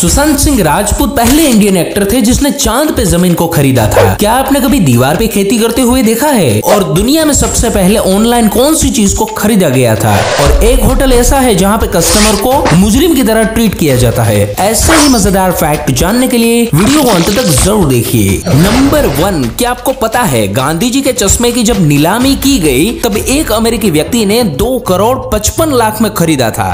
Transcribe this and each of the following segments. सुशांत सिंह राजपूत पहले Indian actor थे जिसने चांद पे जमीन को खरीदा था। क्या आपने कभी दीवार पे खेती करते हुए देखा है? और दुनिया में सबसे पहले ऑनलाइन कौन सी चीज को खरीदा गया था? और एक होटल ऐसा है जहाँ पे कस्टमर को मुजरिम की तरह ट्रीट किया जाता है। ऐसे ही मजेदार फैक्ट जानने के लिए वीडियो को अंत तक जरूर देखिए। नंबर 1, क्या आपको पता है गांधी जी के चश्मे की जब नीलामी की गई तब एक अमेरिकी व्यक्ति ने 2 करोड़ 55 लाख में खरीदा था।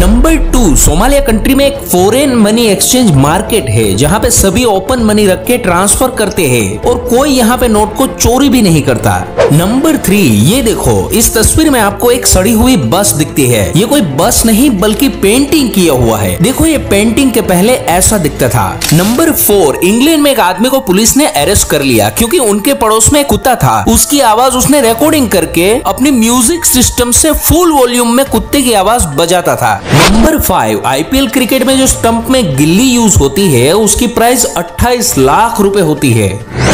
नंबर 2, सोमालिया कंट्री में एक फॉरेन मनी एक्सचेंज मार्केट है जहाँ पे सभी ओपन मनी रख के ट्रांसफर करते हैं और कोई यहाँ पे नोट को चोरी भी नहीं करता। नंबर 3, ये देखो इस तस्वीर में आपको एक सड़ी हुई बस दिखती है। ये कोई बस नहीं बल्कि पेंटिंग किया हुआ है। देखो ये पेंटिंग के पहले ऐसा दिखता था। नंबर 4, इंग्लैंड में एक आदमी को पुलिस ने अरेस्ट कर लिया क्योंकि उनके पड़ोस में कुत्ता था। उसकी आवाज उसने रिकॉर्डिंग करके अपने म्यूजिक सिस्टम से फुल वॉल्यूम में कुत्ते की आवाज बजाता था। नंबर 5, आईपीएल क्रिकेट में जो स्टंप में गिल्ली यूज होती है उसकी प्राइस 28 लाख रुपए होती है।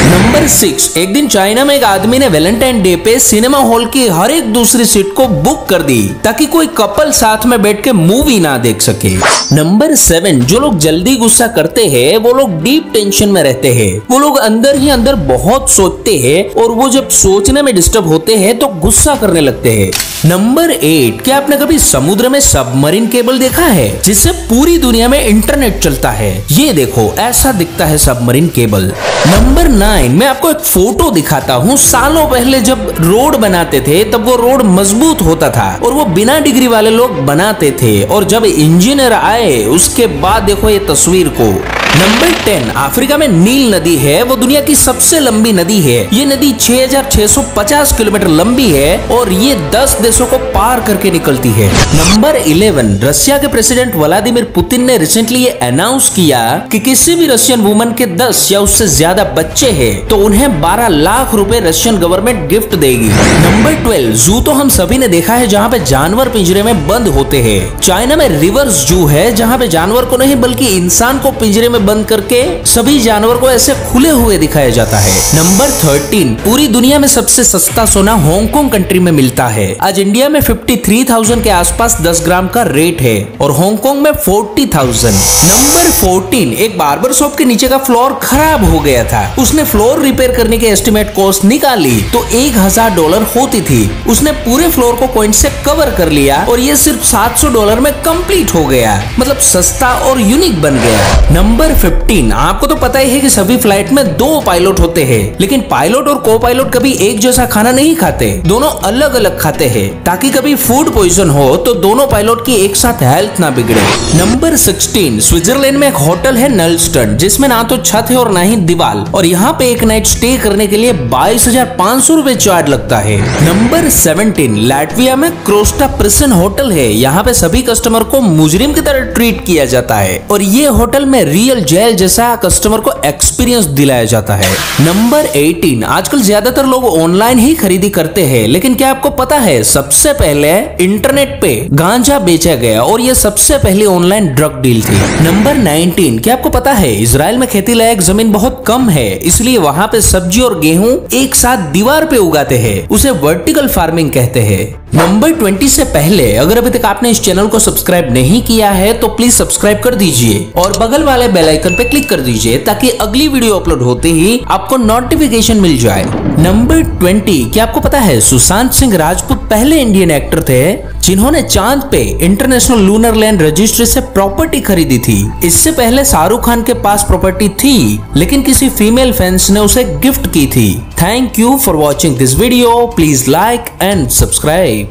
नंबर 6, एक दिन चाइना में एक आदमी ने वैलेंटाइन डे पे सिनेमा हॉल की हर एक दूसरी सीट को बुक कर दी ताकि कोई कपल साथ में बैठ के मूवी ना देख सके। नंबर 7, जो लोग जल्दी गुस्सा करते हैं वो लोग डीप टेंशन में रहते हैं। वो लोग अंदर ही अंदर बहुत सोचते हैं और वो जब सोचने में डिस्टर्ब होते हैं तो गुस्सा करने लगते हैं। नंबर 8, क्या आपने कभी समुद्र में सबमरीन केबल देखा है जिससे पूरी दुनिया में इंटरनेट चलता है? ये देखो ऐसा दिखता है सबमरीन केबल। नंबर 9, मैं आपको एक फोटो दिखाता हूँ। सालों पहले जब रोड बनाते थे तब वो रोड मजबूत होता था और वो बिना डिग्री वाले लोग बनाते थे और जब इंजीनियर आए उसके बाद देखो ये तस्वीर को। नंबर 10, अफ्रीका में नील नदी है। वो दुनिया की सबसे लंबी नदी है। ये नदी 6650 किलोमीटर लंबी है और ये 10 देशों को पार करके निकलती है। नंबर 11, रशिया के प्रेसिडेंट व्लादिमीर पुतिन ने रिसेंटली ये अनाउंस किया कि किसी भी रशियन वुमन के 10 या उससे ज्यादा बच्चे हैं तो उन्हें 12 लाख रुपए रशियन गवर्नमेंट गिफ्ट देगी। नंबर 12, जू तो हम सभी ने देखा है जहाँ पे जानवर पिंजरे में बंद होते हैं। चाइना में रिवर्स जू है जहाँ पे जानवर को नहीं बल्कि इंसान को पिंजरे में बंद करके सभी जानवर को ऐसे खुले हुए दिखाया जाता है। नंबर 13, पूरी दुनिया में सबसे सस्ता सोना हांगकांग कंट्री में मिलता है। आज इंडिया में 53,000 के आसपास 10 ग्राम का रेट है और हांगकांग में 40,000। नंबर 14, एक बार्बर शॉप के नीचे का फ्लोर खराब हो गया था। उसने फ्लोर रिपेयर करने के एस्टिमेट कॉस्ट निकाली तो $1000 होती थी। उसने पूरे फ्लोर को कॉइन से कवर कर लिया और ये सिर्फ $700 में कम्प्लीट हो गया। मतलब सस्ता और यूनिक बन गया। नंबर 15, आपको तो पता ही है कि सभी फ्लाइट में 2 पायलट होते हैं लेकिन पायलट और को पायलट कभी एक जैसा खाना नहीं खाते, दोनों अलग अलग खाते हैं ताकि कभी फूड पॉइजन हो तो दोनों पायलट की एक साथ हेल्थ ना बिगड़े। नंबर 16, स्विट्जरलैंड में एक होटल है नल्स्टन जिसमें ना तो छत है और ना ही दीवाल और यहाँ पे एक नाइट स्टे करने के लिए 22,500 रुपए चार्ज लगता है। नंबर 17, लैटविया में क्रोस्टा प्रेस होटल है। यहाँ पे सभी कस्टमर को मुजरिम की तरह ट्रीट किया जाता है और ये होटल में रियल जेल जैसा कस्टमर को एक्सपीरियंस दिलाया जाता है। नंबर 18, आजकल ज्यादातर लोग ऑनलाइन ही खरीदी करते हैं लेकिन क्या आपको पता है सबसे पहले इंटरनेट पे गांजा बेचा गया और ये सबसे पहले ऑनलाइन ड्रग डील थी। नंबर 19, क्या आपको पता है इजराइल में खेती लायक जमीन बहुत कम है इसलिए वहाँ पे सब्जी और गेहूं एक साथ दीवार पे उगाते हैं, उसे वर्टिकल फार्मिंग कहते हैं। नंबर 20 से पहले अगर अभी तक आपने इस चैनल को सब्सक्राइब नहीं किया है तो प्लीज सब्सक्राइब कर दीजिए और बगल वाले बेल आइकन पे क्लिक कर दीजिए ताकि अगली वीडियो अपलोड होते ही आपको नोटिफिकेशन मिल जाए। नंबर 20, क्या आपको पता है सुशांत सिंह राजपूत पहले इंडियन एक्टर थे जिन्होंने चांद पे इंटरनेशनल लूनर लैंड रजिस्ट्री से प्रॉपर्टी खरीदी थी। इससे पहले शाहरुख खान के पास प्रॉपर्टी थी लेकिन किसी फीमेल फैंस ने उसे गिफ्ट की थी। Thank you for watching this video. Please like and subscribe.